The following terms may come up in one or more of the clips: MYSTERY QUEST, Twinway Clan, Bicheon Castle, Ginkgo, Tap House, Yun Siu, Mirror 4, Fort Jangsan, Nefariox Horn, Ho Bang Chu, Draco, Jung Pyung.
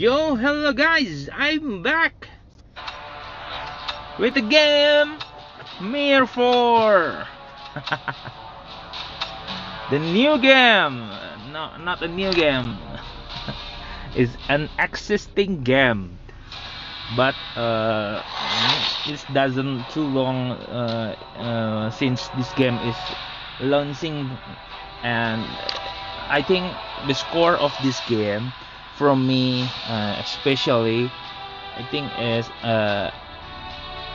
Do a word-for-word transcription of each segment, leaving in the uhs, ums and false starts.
Yo, hello guys, I'm back with the game Mirror four. The new game, no, not a new game. It's an existing game, but uh, it doesn't too long uh, uh, since this game is launching, and I think the score of this game from me, uh, especially, I think is uh,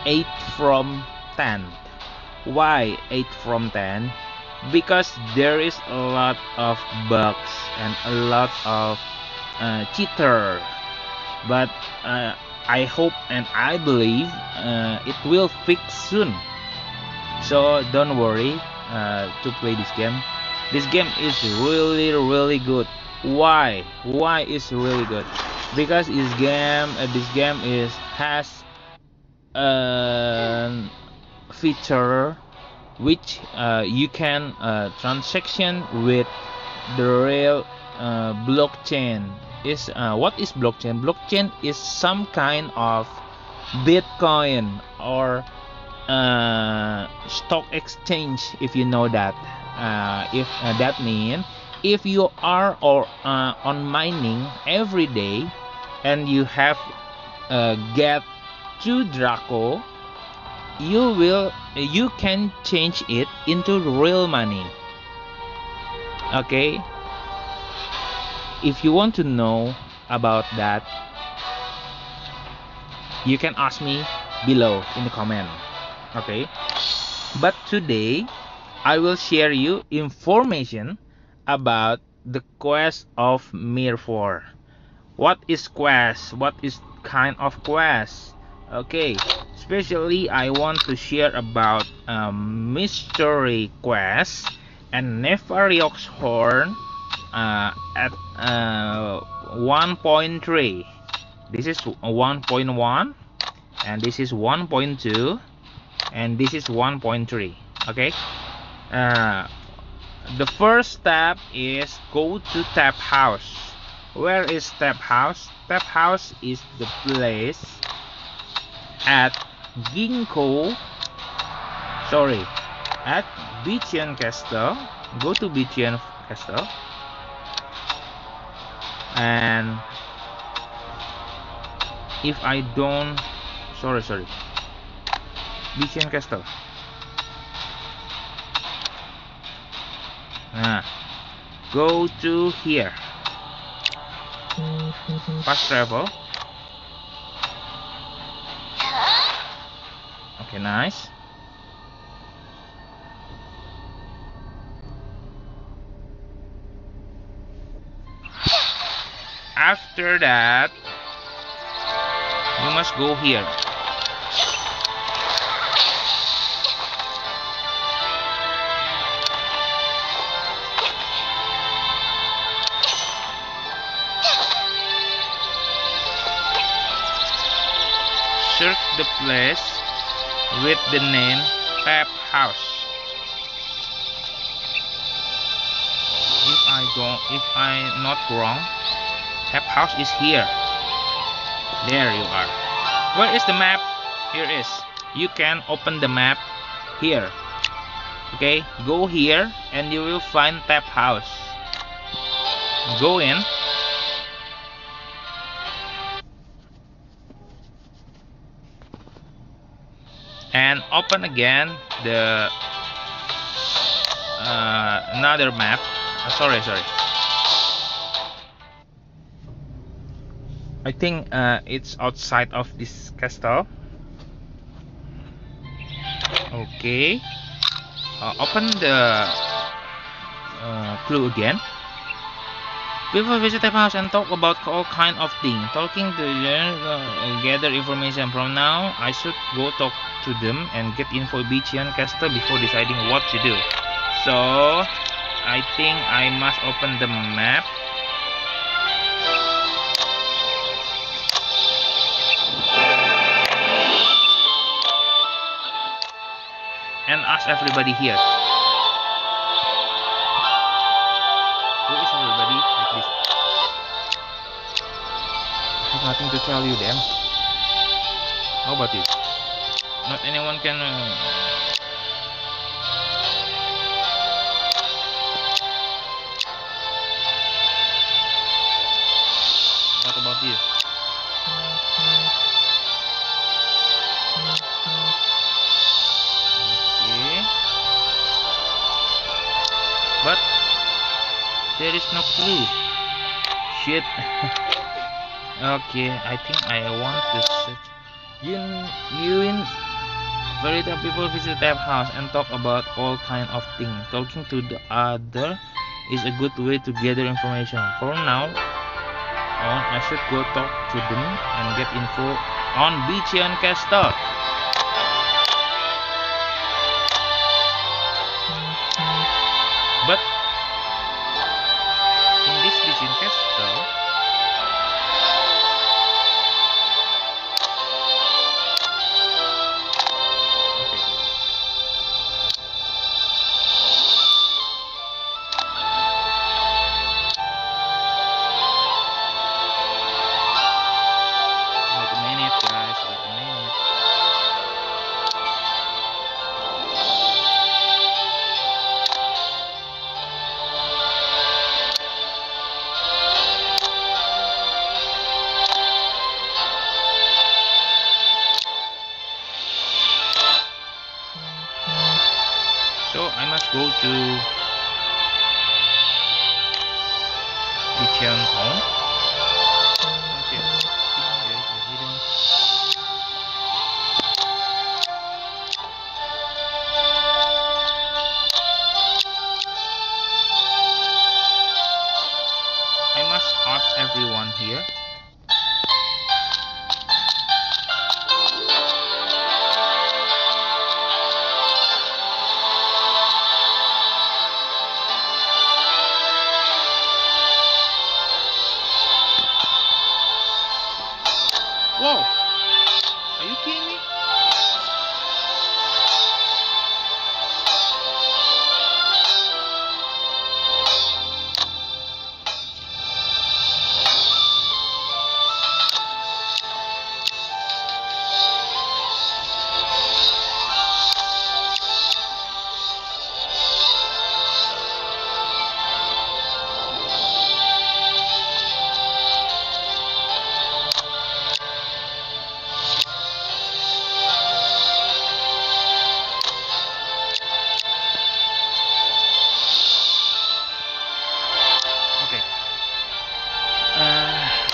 eight from ten. Why eight from ten? Because there is a lot of bugs and a lot of uh, cheater, but uh, I hope and I believe uh, it will fix soon. So don't worry uh, to play this game. This game is really really good. Why? Why is really good? Because this game, uh, this game is has a feature which uh, you can uh, transaction with the real uh, blockchain. Is uh, what is blockchain? Blockchain is some kind of Bitcoin or uh, stock exchange, if you know that. Uh, if uh, that means if you are or uh, on mining every day and you have uh, get two Draco, you will you can change it into real money. Okay, if you want to know about that, you can ask me below in the comment. Okay, but today I will share you information about the quest of Mirror four. What is quest? What is kind of quest? Okay, especially I want to share about um, mystery quest and Nefariox Horn uh, at uh, one point three. This is one point one, and this is one point two, and this is one point three. Okay, uh, the first step is go to Tap House. Where is Tap House? Tap House is the place at Ginkgo, sorry, at Bicheon Castle. Go to Bicheon Castle and if I don't, sorry, sorry, Bicheon Castle. Nah, go to here, fast travel. Okay, nice. After that, you must go here. Search the place with the name Tap House. If I don't, if I not wrong, Tap House is here. There you are. Where is the map? Here is. You can open the map here. Okay, go here and you will find Tap House. Go in. And open again the uh, another map. Oh, sorry, sorry. I think uh, it's outside of this castle. Okay. Uh, open the uh, clue again. People visit the house and talk about all kind of things. Talking to them, uh, gather information. From now, I should go talk to them and get info Bicheon Castle before deciding what to do. So, I think I must open the map. And ask everybody here. Who is everybody? nothing to tell you then. How about it? Not anyone can... Uh... What about this? Okay. But there is no clue. Shit. Okay, I think I want to search. Yun, Yun, very the people visit Tap House and talk about all kind of things. Talking to the other is a good way to gather information. For now, I should go talk to them and get info on Bicheon Castle. But in this Bicheon Castle, go to Bicheon Horn. Okay, I think there is a hidden. I must ask everyone here. Whoa! Are you kidding me?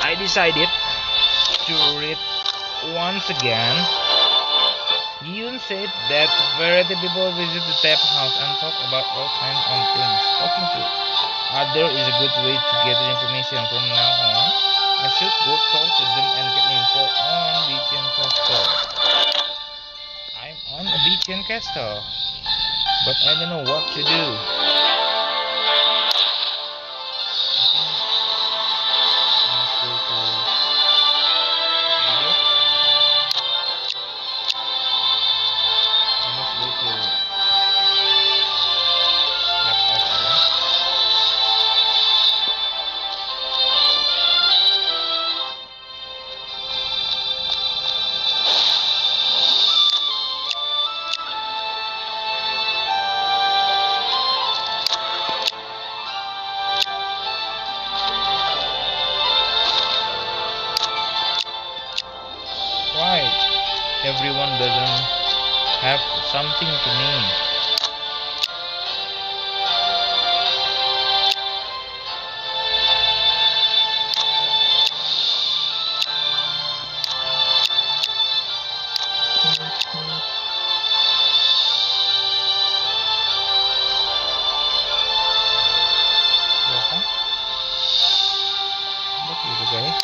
I decided to read once again. Yun said that variety people visit the Tap House and talk about all kinds of things. Talking to other is a good way to gather information. From now on, I should go talk to them and get info on Bicheon Castle. I'm on a Bicheon Castle, but I don't know what to do. Everyone doesn't have something to name. What you guys?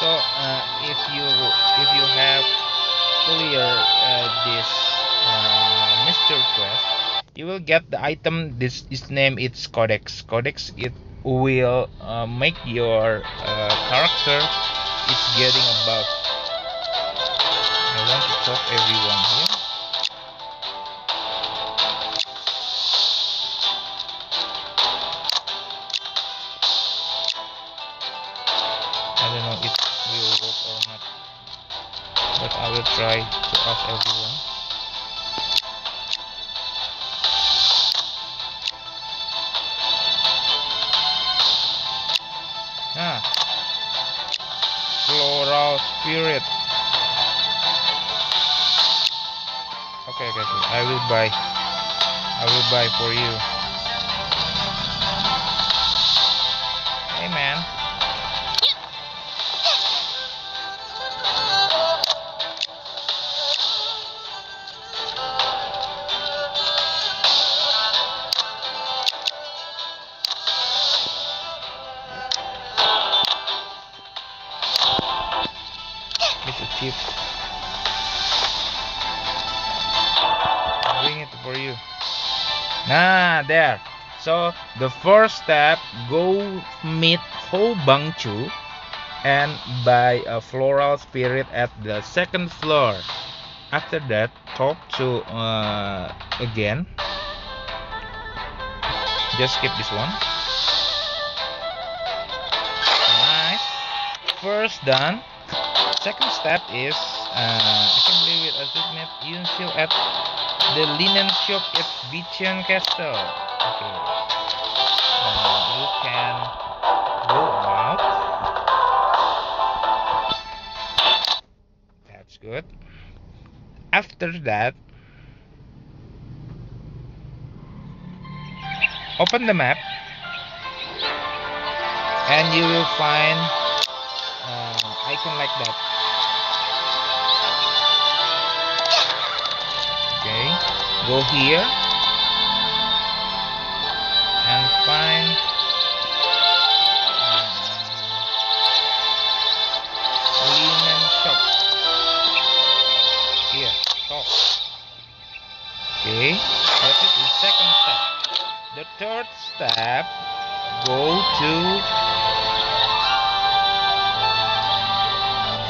So uh, if you if you have cleared uh, this request, you will get the item. This is name. It's Codex. Codex. It will uh, make your uh, character is getting a buff. I want to talk everyone here. I don't know if it will work or not, but I will try to ask everyone. Nah, floral spirit. Okay, okay, okay, I will buy. I will buy for you. Hey, man. Nah, there. So the first step, go meet Ho Bang Chu and buy a floral spirit at the second floor. After that, talk to uh, again. Just skip this one. Nice. First done. Second step is uh, assembly with assistant Yun Siu at the linen shop at Bicheon Castle. Okay. Uh, you can go out. That's good. After that, open the map, and you will find an uh, icon like that. Go here and find uh, linen shop. Here, shop. Okay, that is the second step. The third step, go to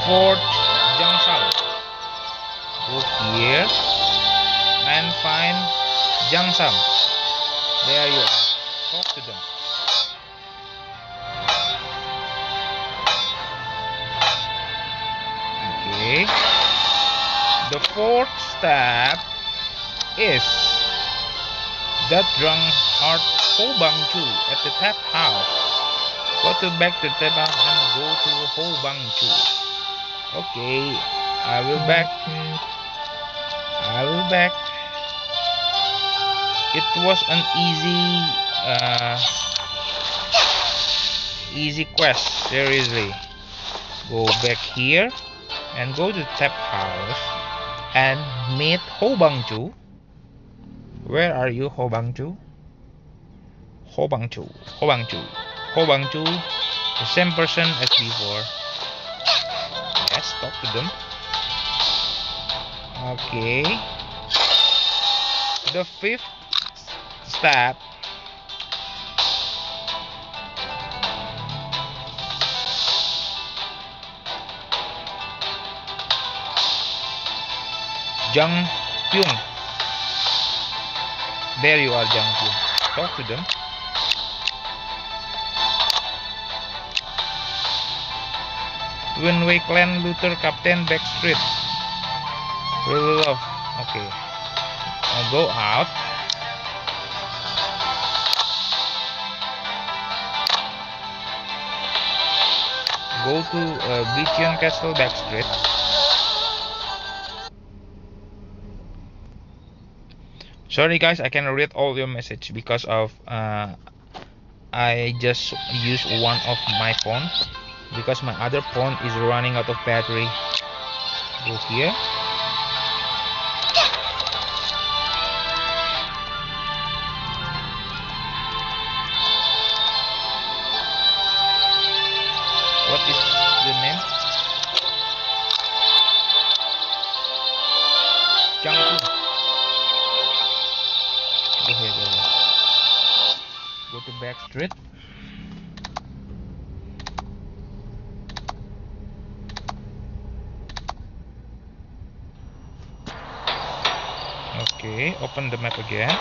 Fort Jangsan. Go here and find Jangsan. There you are. Talk to them. Okay. The fourth step is the drunkard Ho Bang Chu at the Tap House. Go to back to Tap House and go to Ho Bang Chu. Okay, I will back. I will back. It was an easy uh, easy quest, seriously. Go back here and go to Tap House and meet Ho Bang Chu. Where are you, Ho Bang Chu? Ho Bang Chu, Ho Bang Chu, Ho Bang Chu, the same person as before. Yes, talk to them. Okay. The fifth step, Jung Pyung. There you are, Jung Pyung. Talk to them. Twinway Clan Luther Captain Backstreet. Really love. Okay. I'll go out. Go to uh, Bicheon Castle back street. Sorry guys, I cannot read all your message because of uh, I just use one of my phone because my other phone is running out of battery. Go here. to back street. Okay, open the map again.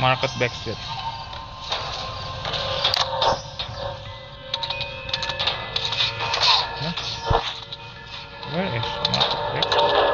Market Backstreet. Huh? Where is Market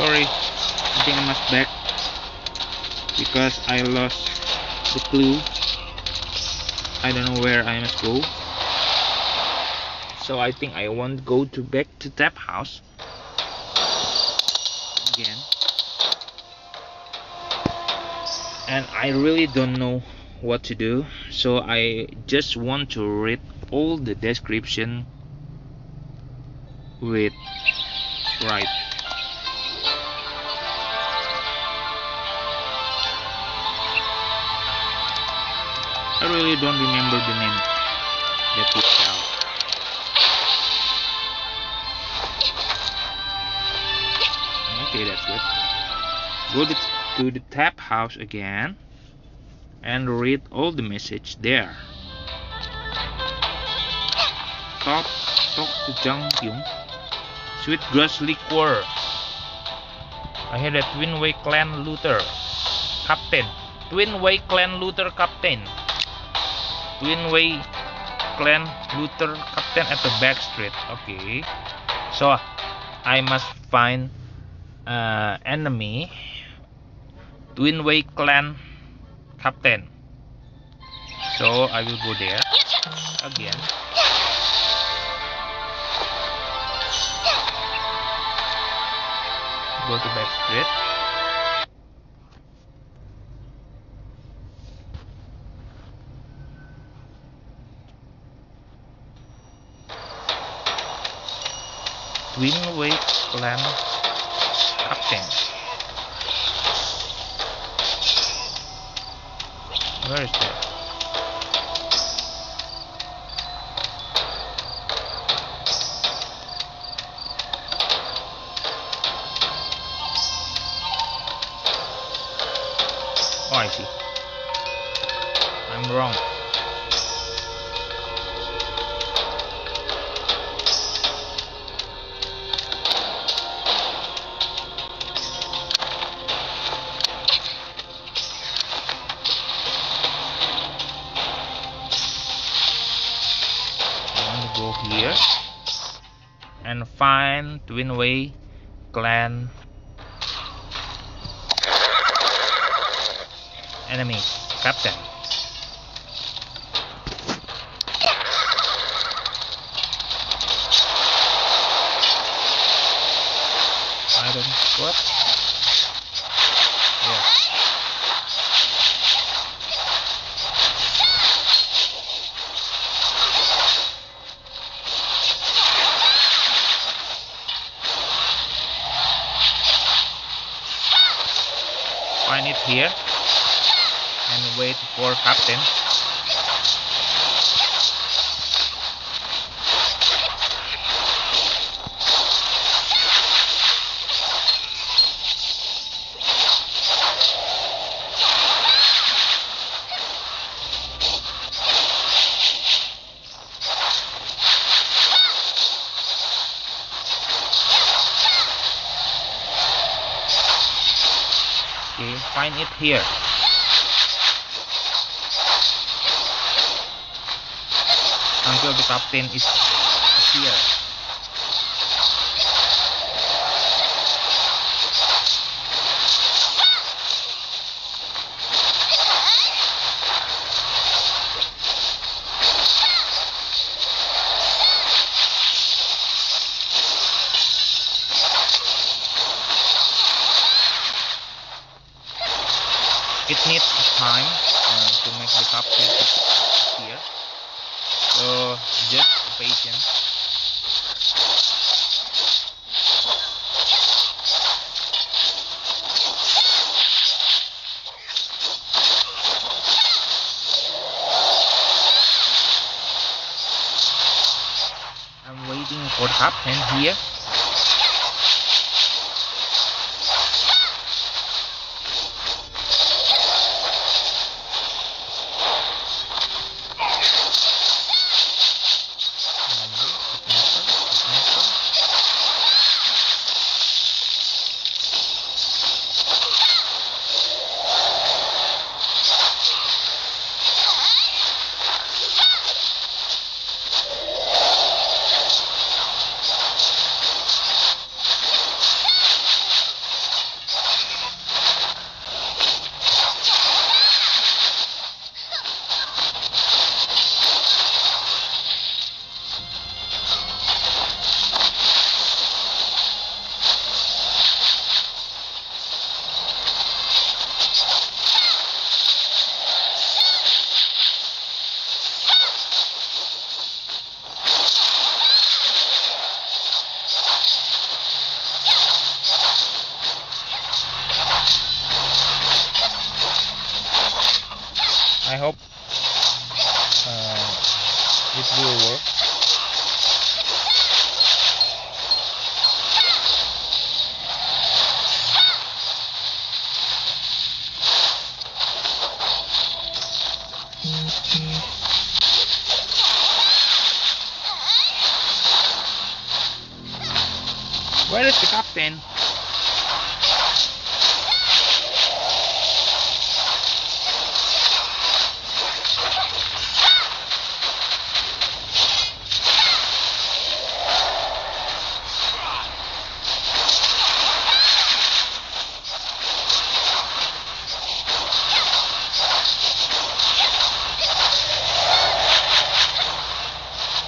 Sorry, I think I must back because I lost the clue. I don't know where I must go. So I think I won't go to back to Tap House again. And I really don't know what to do. So I just want to read all the description with right. I really don't remember the name that we sell. Okay, that's good. Go to, to the Tap House again and read all the message there. Talk, talk to Jung Pyung. Sweet grass liquor. I hear that Twinway Clan looter captain. Twinway Clan looter captain. Twinway Clan looter captain at the back street. Okay, so I must find uh, enemy Twinway Clan captain. So I will go there again. Go to back street. Twinway Clan captain. Where is that? Oh, I see. I'm wrong. Here and find Twinway Clan enemy captain. I don't what? Yeah. Find it here and wait for captain. Okay. find it here. Until the captain is here. It needs time uh, to make the captain here. So just patience. I'm waiting for captain here. I hope uh, it will work. Where is the captain?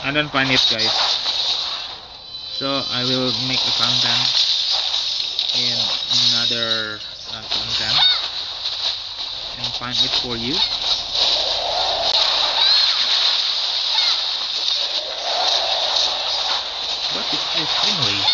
I don't find it, guys. So I will make a content in another uh, content and find it for you. What is this anyway?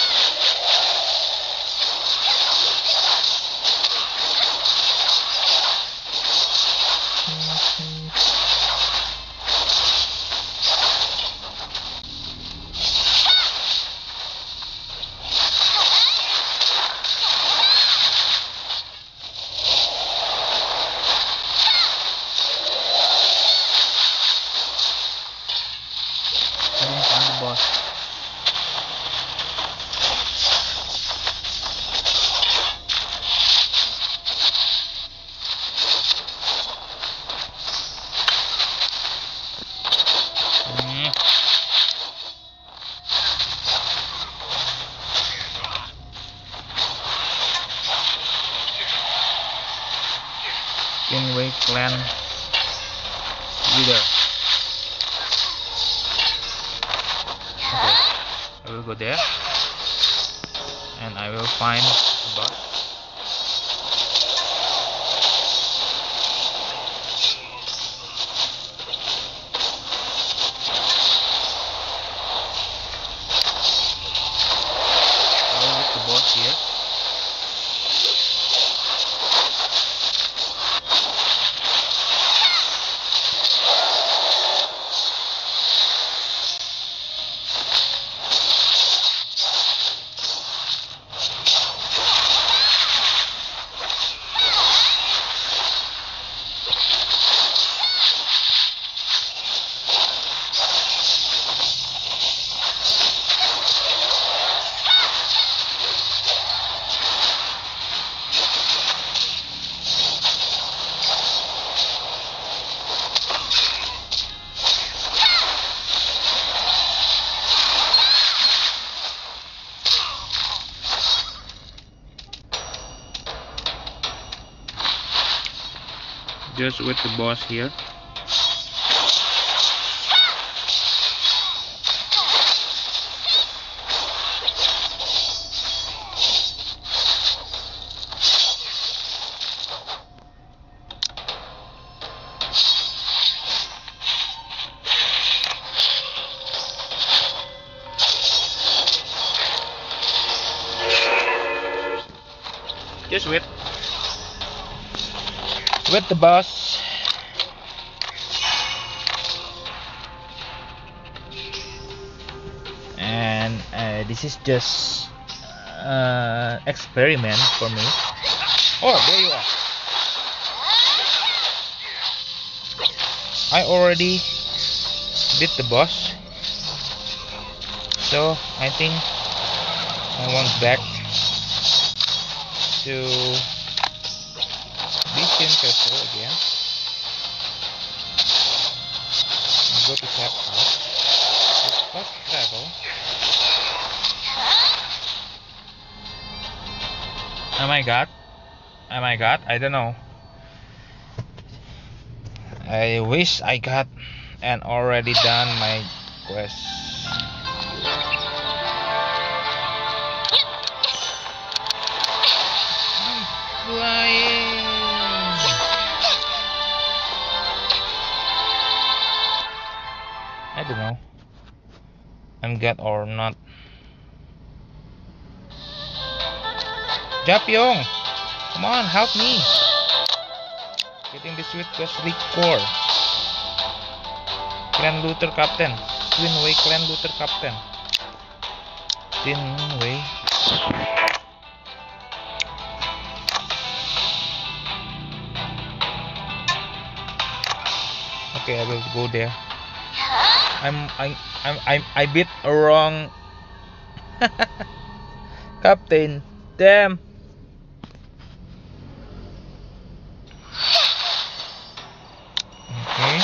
Twinway Clan leader. Okay, I will go there and I will find a bus. I will get the boss here. just with the boss here. Just with with the boss. And uh, this is just uh, experiment for me. Oh, there you are. I already beat the boss, so I think I want back to Bicheon Castle again. I'll go to Tap House. Let's fast travel. Oh my god. Oh my god, I don't know. I wish I got and already done my quest. Flying. I don't know, I'm good or not. Jung Pyung, come on, help me getting this with the Sweet Core Clan Looter Captain, Twinway Clan Looter Captain, Twinway. Okay, I will go there. I'm I I'm I'm I beat a wrong captain. Damn. Okay.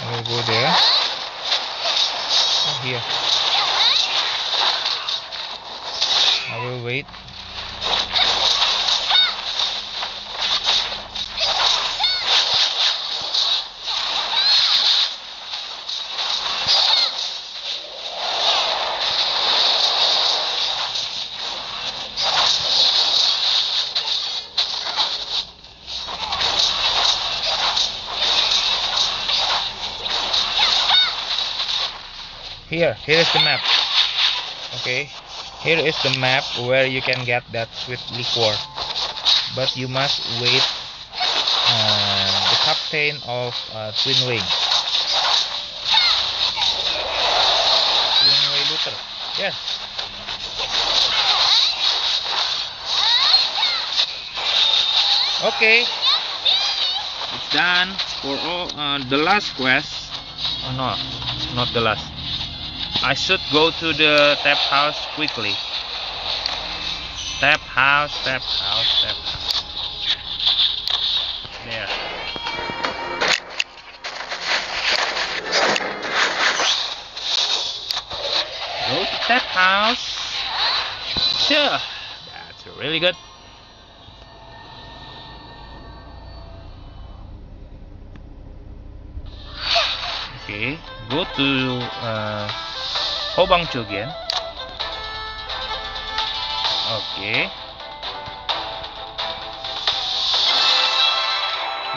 I will go there. Oh, here. I will wait. Here, here is the map. Okay, here is the map where you can get that sweet liquor, but you must wait uh, the captain of uh, Twinway. Twinway looter. Yes. Okay, it's done for all uh, the last quest. Oh, no, not the last. I should go to the Tap House quickly. Tap House, Tap House, Tap House. There. Go to Tap House. Sure. That's really good. Okay. Go to... Uh, Ho Bang Chu again. Okay.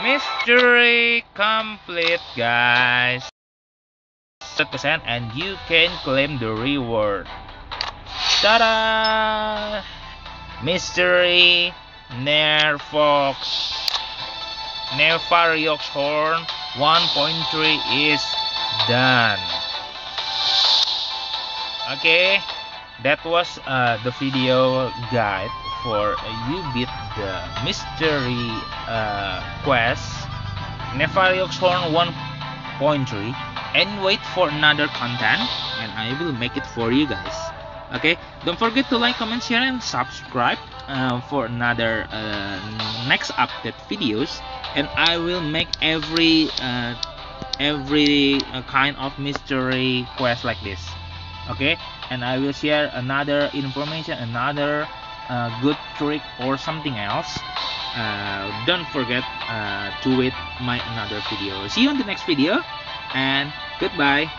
Mystery complete, guys. one hundred percent and you can claim the reward. Ta-da! Mystery Nefariox Nefariox Horn one point three is done. Okay, that was uh, the video guide for uh, you beat the mystery uh, quest Nefariox Horn one point three, and wait for another content and I will make it for you guys. Okay, don't forget to like, comment, share and subscribe uh, for another uh, next update videos, and I will make every uh, every uh, kind of mystery quest like this. Okay, and I will share another information, another a good trick or something else, uh, don't forget uh, to wait my another video. See you in the next video, and goodbye.